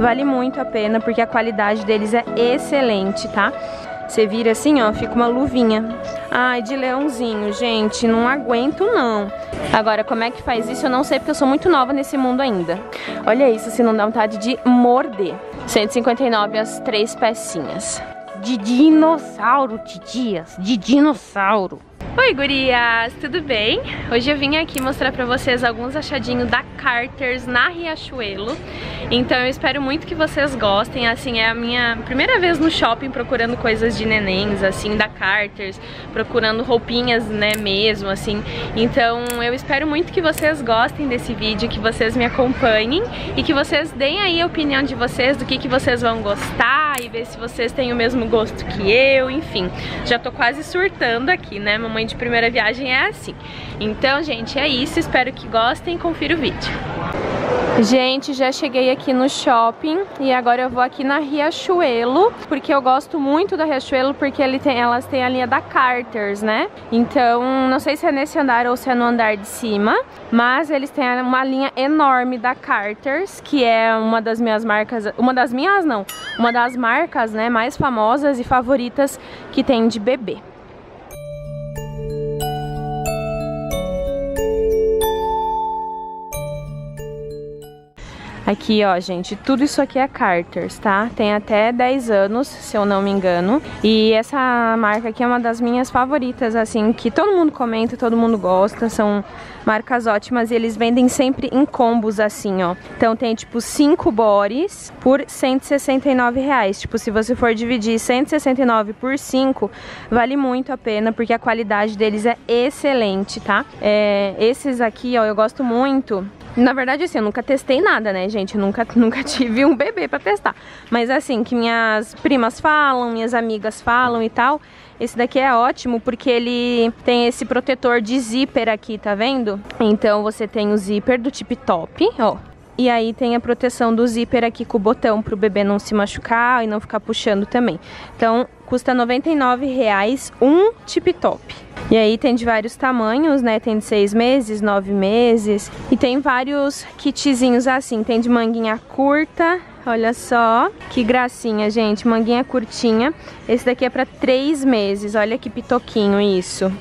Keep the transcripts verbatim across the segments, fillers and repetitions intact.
Vale muito a pena, porque a qualidade deles é excelente, tá? Você vira assim, ó, fica uma luvinha. Ai, de leãozinho, gente, não aguento não. Agora, como é que faz isso? Eu não sei, porque eu sou muito nova nesse mundo ainda. Olha isso, se não dá vontade de morder. cento e cinquenta e nove as três pecinhas. De dinossauro, titias, de dinossauro. Oi, gurias, tudo bem? Hoje eu vim aqui mostrar pra vocês alguns achadinhos da Carter's na Riachuelo. Então eu espero muito que vocês gostem. Assim, é a minha primeira vez no shopping procurando coisas de nenéns, assim, da Carter's, procurando roupinhas, né, mesmo, assim. Então eu espero muito que vocês gostem desse vídeo, que vocês me acompanhem e que vocês deem aí a opinião de vocês, do que que vocês vão gostar e ver se vocês têm o mesmo gosto que eu, enfim. Já tô quase surtando aqui, né, mamãe? De primeira viagem é assim. Então, gente, é isso. Espero que gostem. Confira o vídeo. Gente, já cheguei aqui no shopping e agora eu vou aqui na Riachuelo, porque eu gosto muito da Riachuelo, porque ele tem, elas têm a linha da Carter's, né? Então, não sei se é nesse andar ou se é no andar de cima, mas eles têm uma linha enorme da Carter's, que é uma das minhas marcas, uma das minhas não, uma das marcas, né, mais famosas e favoritas que tem de bebê. Aqui, ó, gente, tudo isso aqui é Carter's, tá? Tem até dez anos, se eu não me engano. E essa marca aqui é uma das minhas favoritas, assim, que todo mundo comenta, todo mundo gosta. São marcas ótimas e eles vendem sempre em combos, assim, ó. Então tem, tipo, cinco bores por cento e sessenta e nove reais. Tipo, se você for dividir cento e sessenta e nove por cinco, vale muito a pena, porque a qualidade deles é excelente, tá? É, esses aqui, ó, eu gosto muito. Na verdade, assim, eu nunca testei nada, né, gente? Eu nunca, nunca tive um bebê pra testar. Mas assim, que minhas primas falam, minhas amigas falam e tal. Esse daqui é ótimo porque ele tem esse protetor de zíper aqui, tá vendo? Então você tem o zíper do tip top, ó. E aí tem a proteção do zíper aqui com o botão pro bebê não se machucar e não ficar puxando também. Então custa noventa e nove reais um tip top. E aí tem de vários tamanhos, né? Tem de seis meses, nove meses. E tem vários kitzinhos assim. Tem de manguinha curta. Olha só. Que gracinha, gente. Manguinha curtinha. Esse daqui é pra três meses. Olha que pitoquinho isso.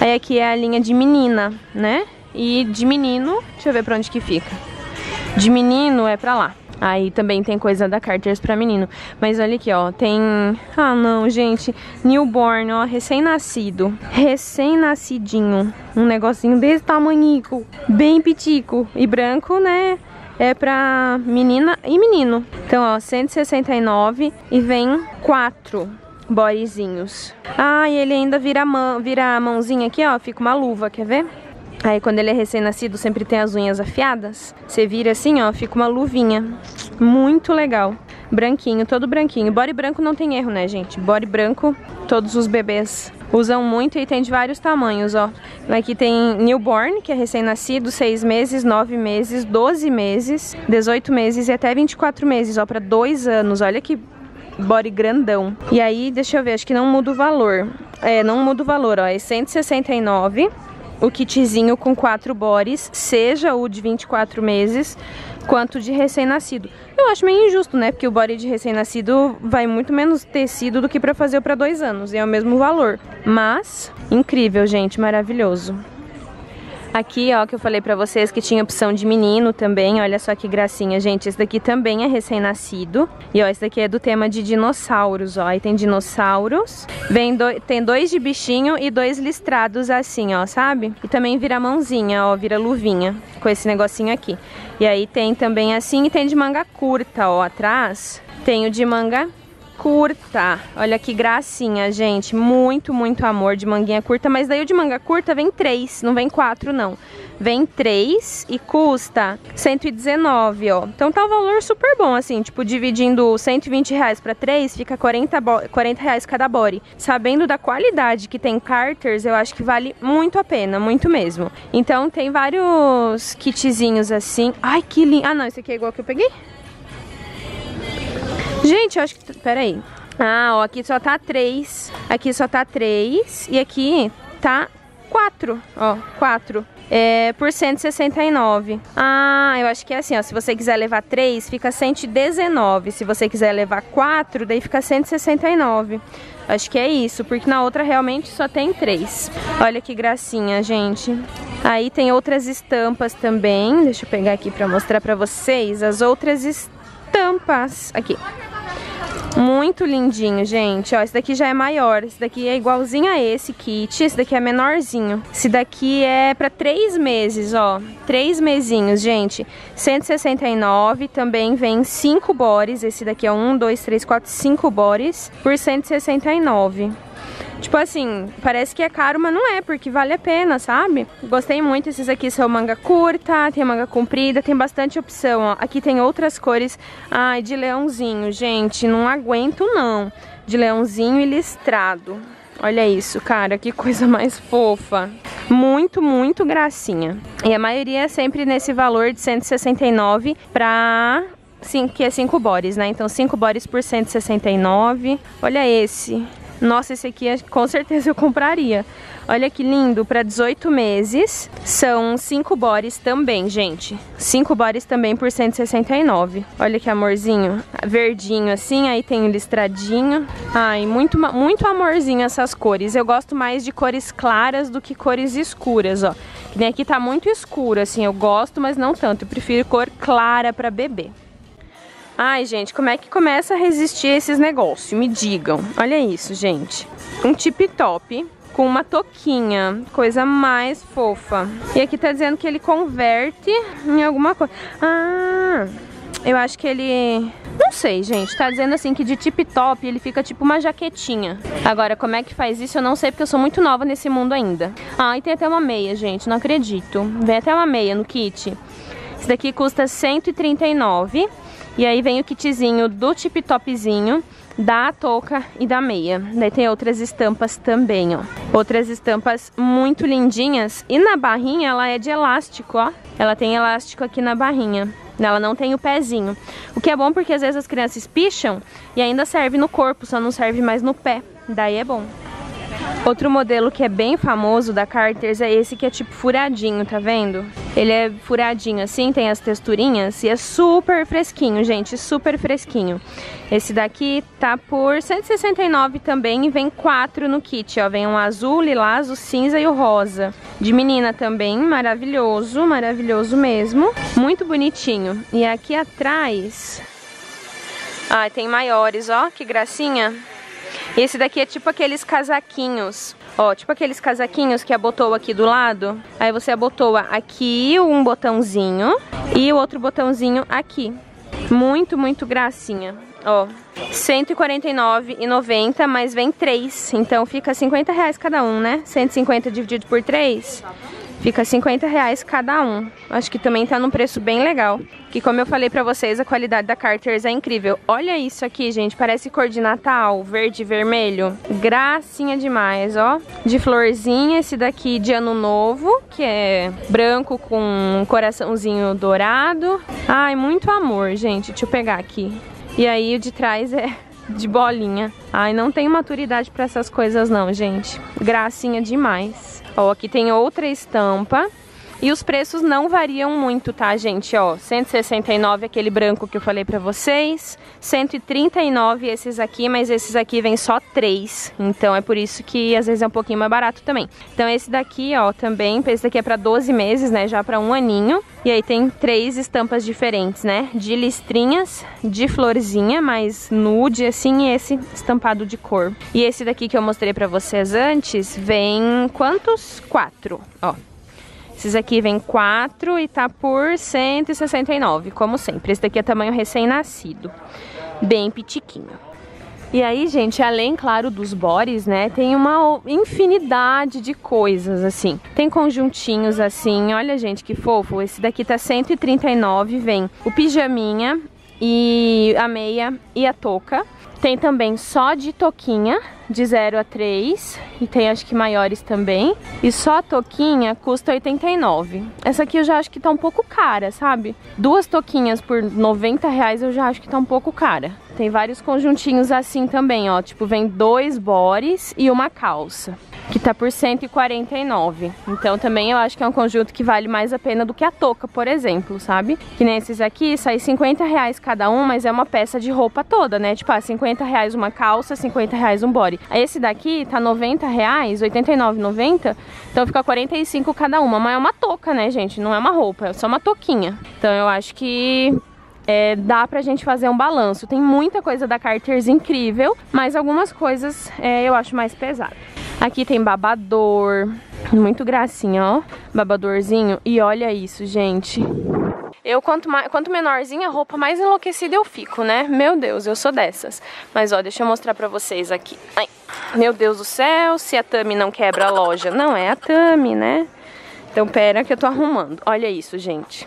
Aí aqui é a linha de menina, né? E de menino... Deixa eu ver pra onde que fica. De menino é pra lá. Aí também tem coisa da Carter's pra menino. Mas olha aqui, ó, tem... Ah, não, gente, newborn, ó, recém-nascido. Recém-nascidinho. Um negocinho desse tamanhico. Bem pitico. E branco, né, é pra menina e menino. Então, ó, cento e sessenta e nove reais e vem quatro borezinhos. Ah, e ele ainda vira a, mão, vira a mãozinha aqui, ó, fica uma luva, quer ver? Aí quando ele é recém-nascido sempre tem as unhas afiadas. Você vira assim, ó, fica uma luvinha. Muito legal. Branquinho, todo branquinho. Body branco não tem erro, né, gente? Body branco, todos os bebês usam muito e tem de vários tamanhos, ó. Aqui tem newborn, que é recém-nascido, seis meses, nove meses, doze meses, dezoito meses e até vinte e quatro meses, ó, pra dois anos. Olha que body grandão. E aí, deixa eu ver, acho que não muda o valor. É, não muda o valor, ó, é cento e sessenta e nove reais. O kitzinho com quatro bores, seja o de vinte e quatro meses, quanto de recém-nascido. Eu acho meio injusto, né? Porque o body de recém-nascido vai muito menos tecido do que pra fazer pra dois anos. E é o mesmo valor. Mas, incrível, gente. Maravilhoso. Aqui, ó, que eu falei pra vocês que tinha opção de menino também. Olha só que gracinha, gente. Esse daqui também é recém-nascido. E, ó, esse daqui é do tema de dinossauros, ó. Aí tem dinossauros. Vem do... Tem dois de bichinho e dois listrados assim, ó, sabe? E também vira mãozinha, ó, vira luvinha com esse negocinho aqui. E aí tem também assim e tem de manga curta, ó, atrás. Tem o de manga curta. Olha que gracinha, gente. Muito, muito amor de manguinha curta. Mas daí o de manga curta vem três, não vem quatro, não. Vem três e custa cento e dezenove reais, ó. Então tá um valor super bom, assim. Tipo, dividindo cento e vinte reais pra três, fica quarenta reais cada body. Sabendo da qualidade que tem Carter's, eu acho que vale muito a pena. Muito mesmo. Então tem vários kitzinhos assim. Ai, que lindo. Ah, não. Esse aqui é igual que eu peguei? Gente, eu acho que... Peraí. Ah, ó, aqui só tá três. Aqui só tá três. E aqui tá quatro. Ó, quatro. é, por cento e sessenta e nove. Ah, eu acho que é assim, ó, se você quiser levar três, fica cento e dezenove. Se você quiser levar quatro, daí fica cento e sessenta e nove. Acho que é isso, porque na outra realmente só tem três. Olha que gracinha, gente. Aí tem outras estampas também. Deixa eu pegar aqui pra mostrar pra vocês as outras estampas. Aqui. Muito lindinho, gente. Ó, esse daqui já é maior. Esse daqui é igualzinho a esse kit. Esse daqui é menorzinho. Esse daqui é pra três meses, ó. Três mesinhos, gente. cento e sessenta e nove. Também vem cinco bores. Esse daqui é um, dois, três, quatro, cinco bores. Por cento e sessenta e nove. Tipo assim, parece que é caro, mas não é, porque vale a pena, sabe? Gostei muito, esses aqui são manga curta, tem manga comprida, tem bastante opção, ó. Aqui tem outras cores, ai, de leãozinho, gente, não aguento não. De leãozinho e listrado. Olha isso, cara, que coisa mais fofa. Muito, muito gracinha. E a maioria é sempre nesse valor de cento e sessenta e nove pra... Sim, que é cinco bores, né? Então cinco bores por cento e sessenta e nove. Olha esse... Nossa, esse aqui com certeza eu compraria. Olha que lindo, para dezoito meses. São cinco bores também, gente. cinco bores também por cento e sessenta e nove. Olha que amorzinho. Verdinho assim, aí tem o listradinho. Ai, muito, muito amorzinho essas cores. Eu gosto mais de cores claras do que cores escuras, ó. Que nem aqui tá muito escuro, assim. Eu gosto, mas não tanto. Eu prefiro cor clara para bebê. Ai, gente, como é que começa a resistir a esses negócios? Me digam. Olha isso, gente. Um tip top com uma toquinha. Coisa mais fofa. E aqui tá dizendo que ele converte em alguma coisa. Ah, eu acho que ele... Não sei, gente. Tá dizendo assim que de tip top ele fica tipo uma jaquetinha. Agora, como é que faz isso? Eu não sei, porque eu sou muito nova nesse mundo ainda. Ah, e tem até uma meia, gente. Não acredito. Vem até uma meia no kit. Esse daqui custa cento e trinta e nove reais. E aí vem o kitzinho do tip topzinho, da touca e da meia. Daí tem outras estampas também, ó. Outras estampas muito lindinhas. E na barrinha ela é de elástico, ó. Ela tem elástico aqui na barrinha. Ela não tem o pezinho. O que é bom porque às vezes as crianças picham e ainda serve no corpo, só não serve mais no pé. Daí é bom. Outro modelo que é bem famoso da Carter's é esse que é tipo furadinho, tá vendo? Ele é furadinho assim, tem as texturinhas e é super fresquinho, gente, super fresquinho. Esse daqui tá por cento e sessenta e nove também e vem quatro no kit, ó. Vem um azul, lilás, o cinza e o rosa. De menina também, maravilhoso, maravilhoso mesmo. Muito bonitinho. E aqui atrás... Ah, tem maiores, ó, que gracinha. Esse daqui é tipo aqueles casaquinhos, ó, tipo aqueles casaquinhos que abotou aqui do lado. Aí você abotoa aqui um botãozinho e o outro botãozinho aqui. Muito, muito gracinha, ó. cento e quarenta e nove reais e noventa centavos, mas vem três, então fica cinquenta reais cada um, né? cento e cinquenta dividido por três... Fica cinquenta reais cada um. Acho que também tá num preço bem legal. Que como eu falei pra vocês, a qualidade da Carter's é incrível. Olha isso aqui, gente. Parece cor de Natal, verde e vermelho. Gracinha demais, ó. De florzinha, esse daqui de Ano Novo, que é branco com um coraçãozinho dourado. Ai, muito amor, gente. Deixa eu pegar aqui. E aí o de trás é... de bolinha. Ai, não tenho maturidade pra essas coisas não, gente. Gracinha demais. Ó, aqui tem outra estampa. E os preços não variam muito, tá, gente? Ó, cento e sessenta e nove aquele branco que eu falei pra vocês. cento e trinta e nove esses aqui, mas esses aqui vêm só três. Então é por isso que às vezes é um pouquinho mais barato também. Então esse daqui, ó, também, esse daqui é pra doze meses, né? Já pra um aninho. E aí tem três estampas diferentes, né? De listrinhas, de florzinha, mais nude, assim, e esse estampado de cor. E esse daqui que eu mostrei pra vocês antes, vem quantos? Quatro, ó. Esses aqui vem quatro e tá por cento e sessenta e nove, como sempre. Esse daqui é tamanho recém-nascido, bem pitiquinho. E aí, gente, além, claro, dos bores, né, tem uma infinidade de coisas, assim. Tem conjuntinhos, assim, olha, gente, que fofo. Esse daqui tá cento e trinta e nove, vem o pijaminha e a meia e a touca. Tem também só de toquinha, de zero a três, e tem acho que maiores também. E só a toquinha custa oitenta e nove reais. Essa aqui eu já acho que tá um pouco cara, sabe? Duas toquinhas por noventa reais eu já acho que tá um pouco cara. Tem vários conjuntinhos assim também, ó. Tipo, vem dois bores e uma calça. que tá por cento e quarenta e nove reais. Então também eu acho que é um conjunto que vale mais a pena do que a touca, por exemplo, sabe? Que nem esses aqui, sai cinquenta reais cada um, mas é uma peça de roupa toda, né? Tipo, ah, cinquenta reais uma calça, cinquenta reais um body. Esse daqui tá noventa reais, oitenta e nove reais e noventa centavos, então fica quarenta e cinco reais cada uma. Mas é uma touca, né, gente? Não é uma roupa, é só uma touquinha. Então eu acho que... É, dá pra gente fazer um balanço. Tem muita coisa da Carter's incrível, mas algumas coisas é, eu acho mais pesado. Aqui tem babador, muito gracinha, ó, babadorzinho. E olha isso, gente. Eu, quanto, mais, quanto menorzinha a roupa, mais enlouquecida eu fico, né? Meu Deus, eu sou dessas. Mas ó, deixa eu mostrar pra vocês aqui. Ai, meu Deus do céu, se a Tami não quebra a loja. Não, é a Tami, né? Então pera que eu tô arrumando. Olha isso, gente.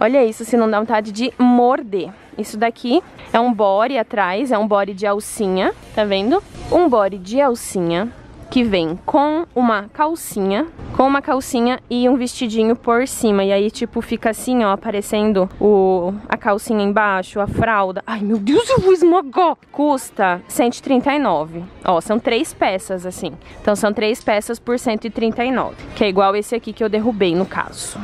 Olha isso, se não dá vontade de morder. Isso daqui é um body atrás, é um body de alcinha, tá vendo? Um body de alcinha que vem com uma calcinha, com uma calcinha e um vestidinho por cima. E aí, tipo, fica assim, ó, aparecendo o, a calcinha embaixo, a fralda. Ai, meu Deus, eu vou esmagar! Custa cento e trinta e nove reais. Ó, são três peças, assim. Então, são três peças por cento e trinta e nove reais, que é igual esse aqui que eu derrubei, no caso.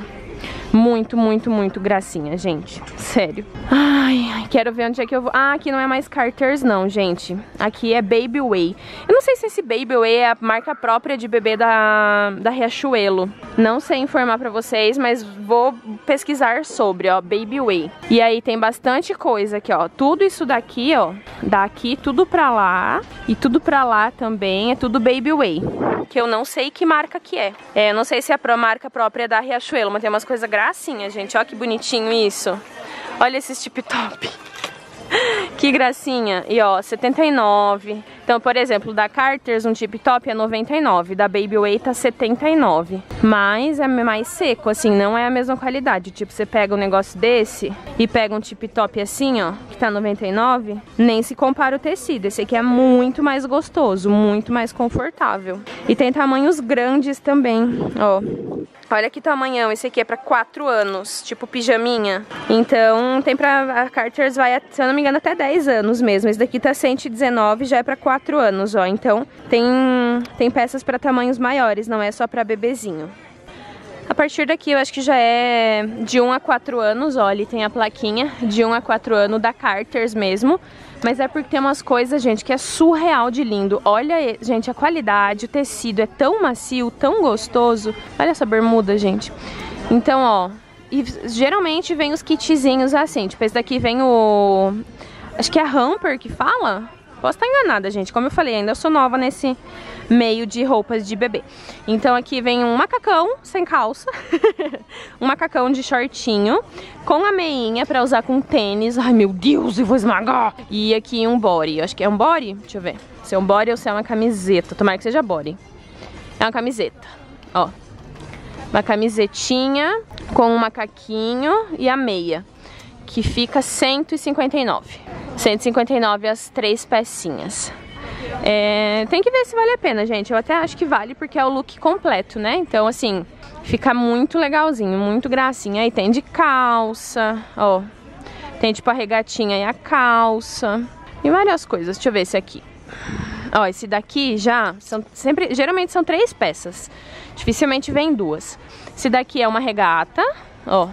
Muito, muito, muito gracinha, gente. Sério. Ai, quero ver onde é que eu vou... Ah, aqui não é mais Carter's não, gente. Aqui é Baby Way. Eu não sei se esse Baby Way é a marca própria de bebê da, da Riachuelo. Não sei informar pra vocês, mas vou pesquisar sobre, ó. Baby Way. E aí tem bastante coisa aqui, ó. Tudo isso daqui, ó. Daqui, tudo pra lá. E tudo pra lá também. É tudo Baby Way. Que eu não sei que marca que é. É, eu não sei se é a marca própria da Riachuelo, mas tem umas coisas gracinha, gente. Olha que bonitinho isso. Olha esses tip top. Que gracinha. E ó, setenta e nove reais. Então, por exemplo, da Carter's um tip top é noventa e nove reais, da Baby Way tá setenta e nove reais. Mas é mais seco, assim, não é a mesma qualidade. Tipo, você pega um negócio desse e pega um tip top assim, ó, que tá noventa e nove reais, nem se compara o tecido. Esse aqui é muito mais gostoso, muito mais confortável. E tem tamanhos grandes também, ó. Olha que tamanhão, esse aqui é pra quatro anos, tipo pijaminha. Então, tem pra... A Carter's vai, se eu não me engano, até dez anos mesmo. Esse daqui tá cento e dezenove reais, já é pra quatro anos, ó. Então, tem, tem peças pra tamanhos maiores, não é só pra bebezinho. A partir daqui, eu acho que já é de um a quatro anos, ó. Ali tem a plaquinha de um a quatro anos da Carter's mesmo. Mas é porque tem umas coisas, gente, que é surreal de lindo. Olha, gente, a qualidade, o tecido é tão macio, tão gostoso. Olha essa bermuda, gente. Então, ó, e geralmente vem os kitzinhos assim. Tipo, esse daqui vem o... Acho que é hamper que fala? Posso estar enganada, gente. Como eu falei, ainda sou nova nesse meio de roupas de bebê. Então aqui vem um macacão sem calça. Um macacão de shortinho com a meinha pra usar com tênis. Ai, meu Deus, eu vou esmagar. E aqui um body. Eu acho que é um body? Deixa eu ver. Se é um body ou se é uma camiseta. Tomara que seja body. É uma camiseta. Ó. Uma camisetinha com um macaquinho e a meia. Que fica cento e cinquenta e nove reais. cento e cinquenta e nove reais as três pecinhas. É, tem que ver se vale a pena, gente. Eu até acho que vale porque é o look completo, né? Então, assim, fica muito legalzinho, muito gracinha. Aí tem de calça, ó. Tem tipo a regatinha e a calça. E várias coisas. Deixa eu ver esse aqui. Ó, esse daqui já são sempre... Geralmente são três peças. Dificilmente vem duas. Esse daqui é uma regata, ó.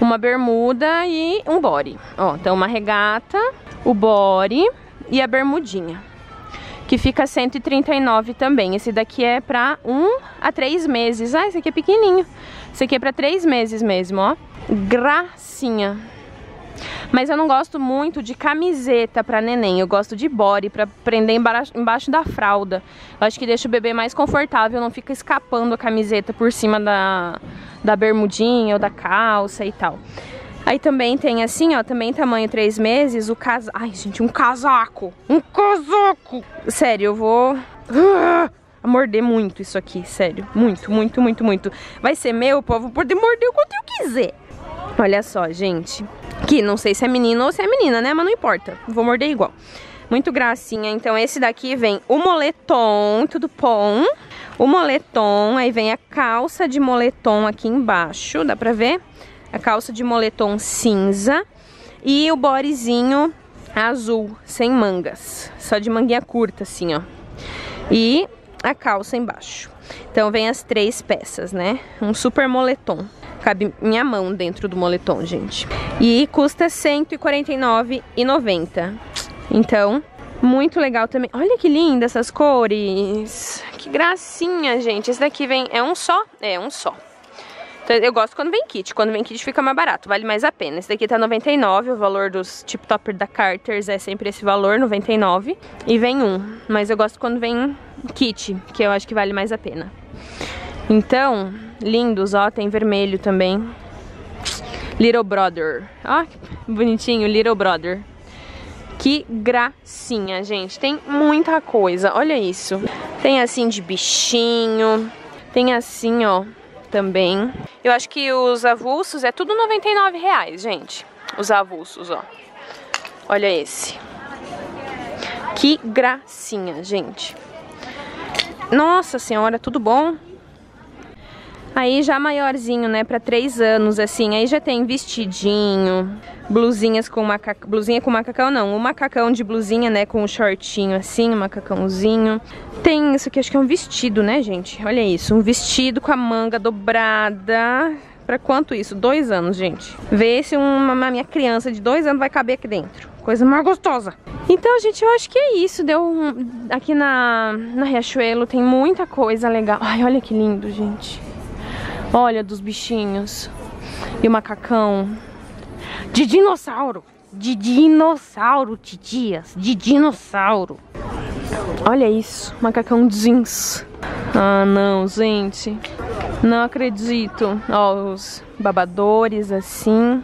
Uma bermuda e um body. Ó, então uma regata, o body e a bermudinha. Que fica cento e trinta e nove reais também. Esse daqui é pra um a três meses. Ah, esse aqui é pequenininho. Esse aqui é pra três meses mesmo, ó. Gracinha. Mas eu não gosto muito de camiseta pra neném. Eu gosto de body pra prender embaixo, embaixo da fralda. Eu acho que deixa o bebê mais confortável. Não fica escapando a camiseta por cima da, da bermudinha ou da calça e tal. Aí também tem assim, ó, também tamanho três meses, o casaco... Ai, gente, um casaco! Um casaco! Sério, eu vou... Uh, morder muito isso aqui, sério. Muito, muito, muito, muito. Vai ser meu, pô, eu vou poder morder o quanto eu quiser. Olha só, gente. Que não sei se é menino ou se é menina, né? Mas não importa, vou morder igual. Muito gracinha. Então esse daqui vem o moletom, tudo pom. O moletom, aí vem a calça de moletom aqui embaixo, dá pra ver? A calça de moletom cinza e o bodyzinho azul, sem mangas. Só de manguinha curta, assim, ó. E a calça embaixo. Então vem as três peças, né? Um super moletom. Cabe minha mão dentro do moletom, gente. E custa cento e quarenta e nove reais e noventa centavos. Então, muito legal também. Olha que linda essas cores. Que gracinha, gente. Esse daqui vem... É um só? É, um só. Então, eu gosto quando vem kit. Quando vem kit fica mais barato. Vale mais a pena. Esse daqui tá noventa e nove reais. O valor dos Tip Topper da Carter's é sempre esse valor, noventa e nove reais. E vem um. Mas eu gosto quando vem kit, que eu acho que vale mais a pena. Então, lindos, ó, tem vermelho também. Little Brother. Ó, que bonitinho, Little Brother. Que gracinha, gente. Tem muita coisa, olha isso. Tem assim de bichinho. Tem assim, ó, também. Eu acho que os avulsos é tudo noventa e nove reais, gente. Os avulsos, ó. Olha esse. Que gracinha, gente. Nossa senhora, tudo bom? Aí já maiorzinho, né, pra três anos, assim, aí já tem vestidinho, blusinhas com macacão, blusinha com macacão não, o macacão de blusinha, né, com um shortinho assim, um macacãozinho. Tem isso aqui, acho que é um vestido, né, gente, olha isso, um vestido com a manga dobrada, pra quanto isso? Dois anos, gente. Vê se uma, uma minha criança de dois anos vai caber aqui dentro, coisa mais gostosa. Então, gente, eu acho que é isso, deu um... aqui na, na Riachuelo tem muita coisa legal. Ai, olha que lindo, gente. Olha, dos bichinhos. E o macacão. De dinossauro. De dinossauro, titias. De dinossauro. Olha isso. Macacão jeans. Ah, não, gente. Não acredito. Ó, os babadores, assim.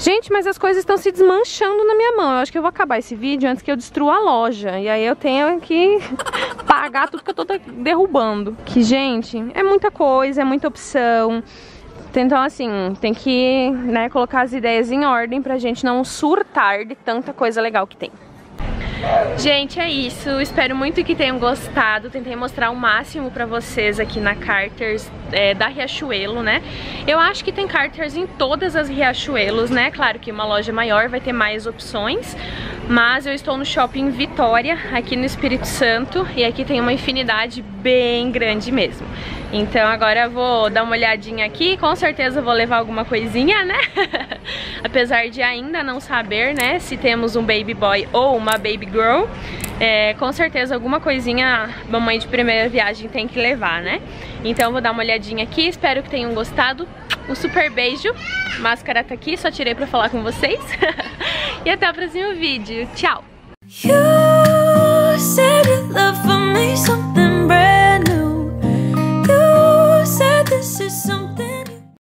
Gente, mas as coisas estão se desmanchando na minha mão. Eu acho que eu vou acabar esse vídeo antes que eu destrua a loja. E aí eu tenho que... pagar tudo que eu tô derrubando. Que, gente, é muita coisa, é muita opção. Então, assim, tem que, né, colocar as ideias em ordem pra gente não surtar de tanta coisa legal que tem. Gente, é isso. Espero muito que tenham gostado. Tentei mostrar o máximo pra vocês aqui na Carter's é, da Riachuelo, né? Eu acho que tem Carter's em todas as Riachuelos, né? Claro que uma loja maior vai ter mais opções. Mas eu estou no Shopping Vitória, aqui no Espírito Santo. E aqui tem uma infinidade bem grande mesmo. Então agora eu vou dar uma olhadinha aqui. Com certeza eu vou levar alguma coisinha, né? Apesar de ainda não saber, né, se temos um Baby Boy ou uma Baby Girl, é, com certeza alguma coisinha a mamãe de primeira viagem tem que levar, né? Então eu vou dar uma olhadinha aqui, espero que tenham gostado. Um super beijo, máscara tá aqui, só tirei pra falar com vocês. E até o próximo vídeo, tchau!